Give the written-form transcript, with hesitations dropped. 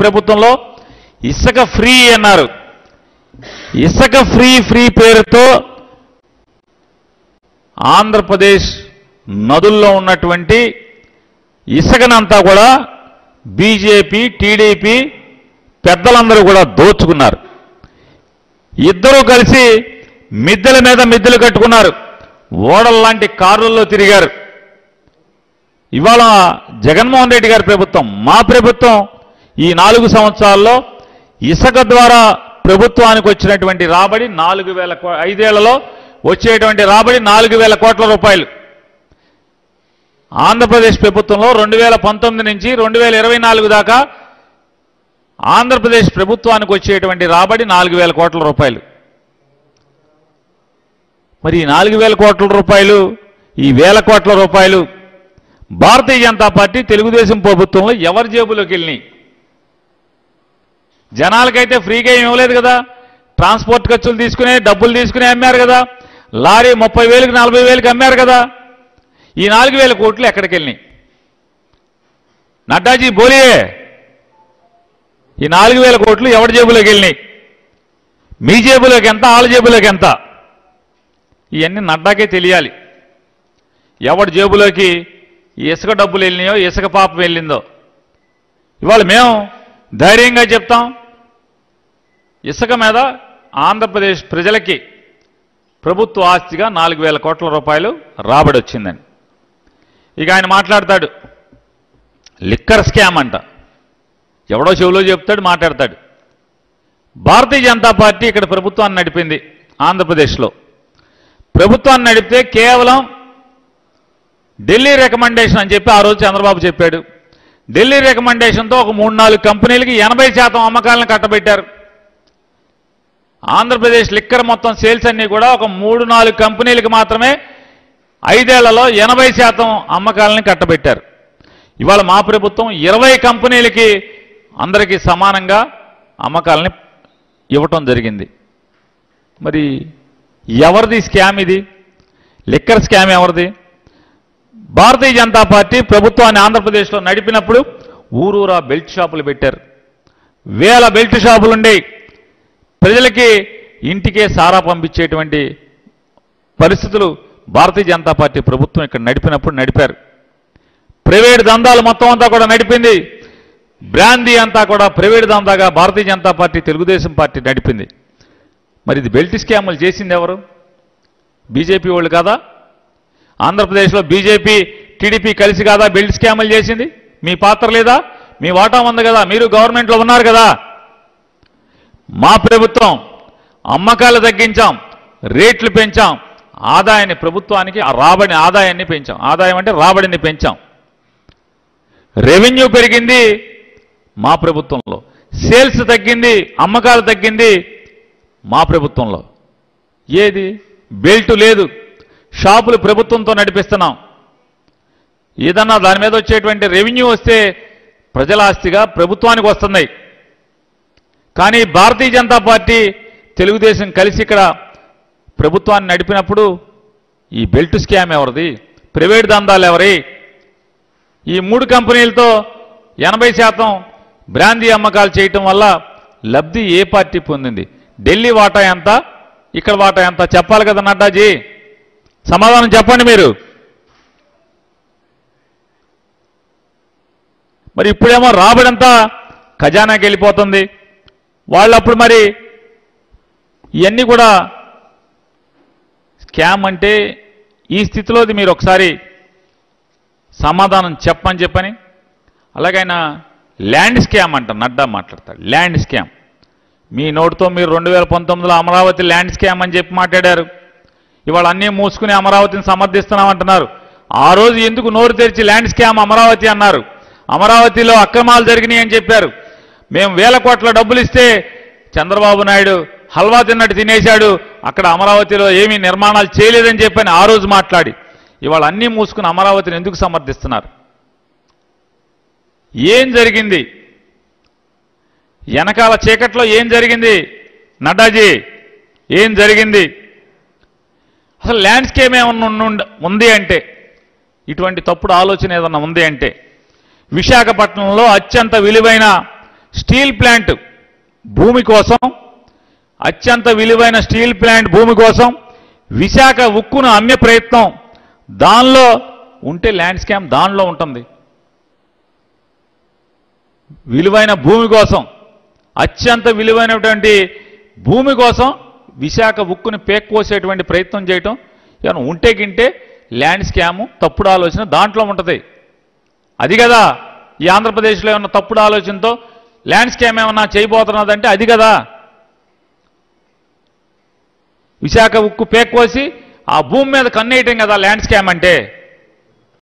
प्रभुत्वंलो इसक फ्री अन्नारु इसक free free పేరుతో ఆంధ్రప్రదేశ్ నదుల్లో ఉన్నటువంటి ఇసుకనంతా కూడా బీజేపీ టీడీపీ పెద్దలందరూ కూడా దోచుకున్నారు ఇద్దరు కలిసి మిద్దెల మీద మిద్దెలు కట్టుకున్నారు ఓడల లాంటి కార్లలో తిరిగారు ఇవాళ జగన్మోహన్ రెడ్డి గారి ప్రభుత్వం మా ప్రభుత్వం ఈ 4 సంవత్సరాల్లో ఇసుక ద్వారా ప్రభుత్వానికి వచ్చినటువంటి రాబడి 4000 ఐదేళ్లలో వచ్చేటువంటి రాబడి 4000 కోట్ల రూపాయలు ఆంధ్రప్రదేశ్ ప్రభుత్వంలో 2019 నుంచి 2024 దాకా ఆంధ్రప్రదేశ్ ప్రభుత్వానికి వచ్చేటువంటి రాబడి 4000 కోట్ల రూపాయలు మరి 4000 కోట్ల రూపాయలు ఈ 1000 కోట్ల రూపాయలు భారతీయ జనతా పార్టీ తెలుగుదేశం ప్రభుత్వంలో ఎవరి జేబులోకి వెళ్ళినాయి జనాలకైతే ఫ్రీగా ఏమీ ఇవ్వలేదు కదా ట్రాన్స్పోర్ట్ ఖర్చులు తీసుకునే డబ్బులు తీసుకునే అమ్మారు కదా లారీ 30000కి 40000కి అమ్మారు కదా ఈ 4000 కోట్లు ఎక్కడికి వెళ్ళినాయి నడ్డాజీ బోలియే ఈ 4000 కోట్లు ఎవరి జేబులోకి వెళ్ళినాయి మీ జేబులోకి ఎంత ఆల జేబులోకి ఎంత ఇవన్నీ నడ్డాకే తెలియాలి ఎవరి జేబులోకి ఇసుక డబ్బులు వెళ్ళినాయో ఇసుక పాపం వెళ్ళిందో ఇవాళ మేము ధైర్యంగా చెప్తాం ఇసుక మీద ఆంధ్రప్రదేశ్ ప్రజలకి ప్రభుత్వ ఆస్తిగా 4000 కోట్ల రూపాయలు రాబడి వచ్చిందని ఇక ఆయన మాట్లాడతాడు లిక్కర్ స్కామ్ అంట ఎవడో చెవులో చెప్తాడు మాట్లాడతాడు భారతీయ జనతా పార్టీ ఇక్కడ ప్రభుత్వాన్ని నడిపింది ఆంధ్రప్రదేశ్లో ప్రభుత్వాన్ని నడిపితే కేవలం ఢిల్లీ రికమెండేషన్ అని చెప్పి ఆ రోజు చంద్రబాబు చెప్పాడు ఢిల్లీ రికమెండేషన్తో ఒక 3-4 కంపెనీలకి 80% అమ్మకాలను కట్టబెట్టారు ఆంధ్రప్రదేశ్ లిక్కర్ మొత్తం సేల్స్ అన్నీ కూడా ఒక 3-4 కంపెనీలకు మాత్రమే 5 ఏళ్లలో 80% అమ్మకాలను కట్టబెట్టారు ఇవాళ మా ప్రభుత్వం 20 కంపెనీలకి అందరికీ సమానంగా అమ్మకాలను ఇవ్వటం జరిగింది మరి ఎవరిది స్కామ్ ఇది లిక్కర్ స్కామ్ ఎవరిది భారతీయ జనతా పార్టీ ప్రభుత్వాన్ని ఆంధ్రప్రదేశ్లో నడిపినప్పుడు ఊరూరా బెల్ట్ షాపులు పెట్టారు 1000 బెల్ట్ షాపులు ఉండేవి ప్రజలకి ఇంటికే సారా పంపించేటువంటి పరిస్థితులు భారతీయ జనతా పార్టీ ప్రభుత్వం ఇక్కడ నడిపినప్పుడు నడిపారు ప్రైవేట్ దందాలు మొత్తం అంతా కూడా నడిపింది బ్రాందీ అంతా కూడా ప్రైవేట్ దందాగా భారతీయ జనతా పార్టీ తెలుగుదేశం పార్టీ నడిపింది మరి ఇది బెల్ట్ స్కామ్లు చేసింది ఎవరు బీజేపీ వాళ్ళు కాదా ఆంధ్రప్రదేశ్లో బీజేపీ టీడీపీ కలిసి కాదా బెల్ట్ స్కామ్లు చేసింది మీ పాత్ర లేదా మీ వాటా ఉంది కదా మీరు గవర్నమెంట్లో ఉన్నారు కదా మా ప్రభుత్వం అమ్మకాలు తగ్గించాం రేట్లు పెంచాం ఆదాయాన్ని ప్రభుత్వానికి రాబడి ఆదాయాన్ని పెంచాం ఆదాయం అంటే రాబడిని పెంచాం రెవెన్యూ పెరిగింది మా ప్రభుత్వంలో సేల్స్ తగ్గింది అమ్మకాలు తగ్గింది మా ప్రభుత్వంలో ఏది బెల్ట్ లేదు షాపులు ప్రభుత్వంతో నడిపిస్తున్నాం ఏదన్నా దాని మీద వచ్చేటువంటి రెవెన్యూ వస్తే ప్రజల ఆస్తిగా ప్రభుత్వానికి వస్తుంది కానీ భారతీయ జనతా పార్టీ తెలుగుదేశం కలిసి ఇక్కడ ప్రభుత్వాన్ని నడిపినప్పుడు ఈ బెల్ట్ స్కామ్ ఎవరిది ప్రైవేట్ దందాలు ఎవరి ఈ 3 కంపెనీలతో 80% బ్రాందీ అమ్మకాలు చేయటం వల్ల లబ్ధి ఏ పార్టీ పొందింది ఢిల్లీ వాటా ఎంత ఇక్కడ వాటా ఎంత చెప్పాలి కదా నడ్డాజీ సమాధానం చెప్పండి మీరు మరి ఇప్పుడేమో రాబడంతా ఖజానాకి వెళ్ళిపోతుంది వాళ్ళప్పుడు మరి ఇవన్నీ కూడా స్కామ్ అంటే ఈ స్థితిలోది మీరు ఒకసారి సమాధానం చెప్పని చెప్పని అలాగైనా ల్యాండ్ స్కామ్ అంట నడ్డా మాట్లాడతాడు ల్యాండ్ స్కామ్ మీ నోటితో మీరు 2019లో అమరావతి ల్యాండ్ స్కామ్ అని చెప్పి మాట్లాడారు ఇవాళ అన్నీ మూసుకుని అమరావతిని సమర్థిస్తున్నామంటున్నారు ఆ రోజు ఎందుకు నోరు తెరిచి ల్యాండ్ స్కామ్ అమరావతి అన్నారు అమరావతిలో అక్రమాలు జరిగినాయి అని చెప్పారు మేము 1000 కోట్ల డబ్బులు ఇస్తే చంద్రబాబు నాయుడు హల్వా తిన్నట్టు తినేశాడు అక్కడ అమరావతిలో ఏమీ నిర్మాణాలు చేయలేదని చెప్పని ఆ రోజు మాట్లాడి ఇవాళ అన్నీ మూసుకుని అమరావతిని ఎందుకు సమర్థిస్తున్నారు ఏం జరిగింది వెనకాల చీకట్లో ఏం జరిగింది నడ్డాజీ ఏం జరిగింది అసలు ల్యాండ్స్కేప్ ఏమన్నా ఉంది అంటే ఇటువంటి తప్పుడు ఆలోచన ఏదన్నా ఉంది అంటే విశాఖపట్నంలో అత్యంత విలువైన స్టీల్ ప్లాంట్ భూమి కోసం అత్యంత విలువైన స్టీల్ ప్లాంట్ భూమి కోసం విశాఖ ఉక్కును అమ్మే ప్రయత్నం దానిలో ఉంటే ల్యాండ్ స్కామ్ దానిలో ఉంటుంది. విలువైన భూమి కోసం అత్యంత విలువైనటువంటి భూమి కోసం విశాఖ ఉక్కును పేక్కోసేటువంటి ప్రయత్నం చేయటం ఏమైనా ఉంటే గింటే ల్యాండ్ స్కాము తప్పుడు ఆలోచన దాంట్లో ఉంటుంది. అది కదా ఈ ఆంధ్రప్రదేశ్లో ఉన్న తప్పుడు ఆలోచనతో ల్యాండ్ స్కామ్ ఏమన్నా చేయబోతున్నదంటే అది కదా. విశాఖ ఉక్కు పేక్కోసి ఆ భూమి మీద కన్నేయటం కదా ల్యాండ్ స్కామ్ అంటే.